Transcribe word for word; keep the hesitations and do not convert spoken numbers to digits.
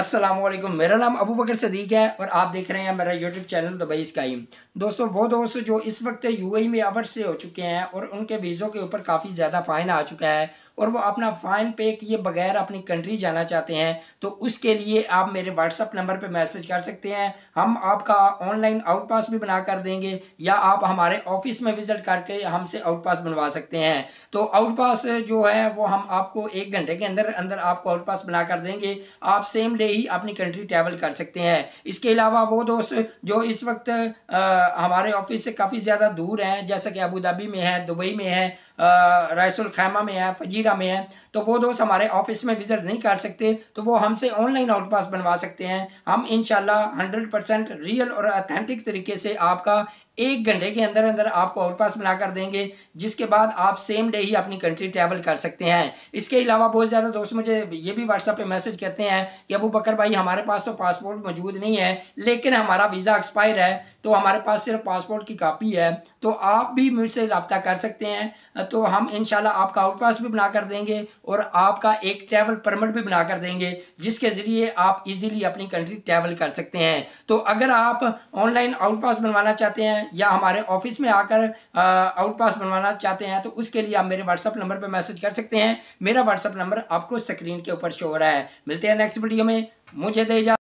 अस्सलामुअलैकुम, मेरा नाम अबू बकर सदीक है और आप देख रहे हैं मेरा यूट्यूब चैनल दुबई स्काई। दोस्तों वो दोस्त जो इस वक्त यूएई में अवर से हो चुके हैं और उनके वीज़ों के ऊपर काफ़ी ज़्यादा फ़ाइन आ चुका है और वो अपना फ़ाइन पे किए बगैर अपनी कंट्री जाना चाहते हैं, तो उसके लिए आप मेरे व्हाट्सअप नंबर पर मैसेज कर सकते हैं। हम आपका ऑनलाइन आउट पास भी बना कर देंगे या आप हमारे ऑफिस में विज़िट करके हमसे आउट पास बनवा सकते हैं। तो आउट पास जो है वो हम आपको एक घंटे के अंदर अंदर आपको आउट पास बना कर देंगे, आप सेम ही अपनी कंट्री ट्रैवल कर सकते हैं। इसके अलावा वो दोस्त जो इस वक्त आ, हमारे ऑफिस से काफ़ी ज़्यादा दूर हैं, जैसा कि अबू धाबी में है, दुबई में है, रास अल खैमा में है, फजीरा में है, तो वो दोस्त हमारे ऑफिस में विजिट नहीं कर सकते, तो वो हमसे ऑनलाइन आउट पास बनवा सकते हैं। हम इंशाल्लाह हंड्रेड परसेंट रियल और ऑथेंटिक तरीके से आपका एक घंटे के अंदर अंदर आपको आउट पास बना कर देंगे, जिसके बाद आप सेम डे ही अपनी कंट्री ट्रैवल कर सकते हैं। इसके अलावा बहुत ज़्यादा दोस्त मुझे ये भी व्हाट्सएप पे मैसेज करते हैं कि अबू बकर भाई हमारे पास तो पासपोर्ट मौजूद नहीं है, लेकिन हमारा वीज़ा एक्सपायर है, तो हमारे पास सिर्फ पासपोर्ट की कापी है, तो आप भी मुझसे रब्ता कर सकते हैं। तो हम इंशाल्लाह आपका आउट पास भी बना कर देंगे और आपका एक ट्रैवल परमिट भी बना कर देंगे, जिसके ज़रिए आप इजीली अपनी कंट्री ट्रैवल कर सकते हैं। तो अगर आप ऑनलाइन आउट पास बनवाना चाहते हैं या हमारे ऑफिस में आकर आउट पास बनवाना चाहते हैं, तो उसके लिए आप मेरे व्हाट्सएप नंबर पर मैसेज कर सकते हैं। मेरा व्हाट्सएप नंबर आपको स्क्रीन के ऊपर शो हो रहा है। मिलते हैं नेक्स्ट वीडियो में, मुझे दे इजाज़त।